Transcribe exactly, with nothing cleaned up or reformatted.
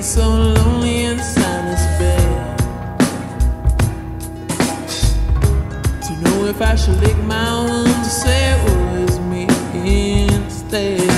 So lonely inside this bed. To know if I should lick my wounds or say it was me instead.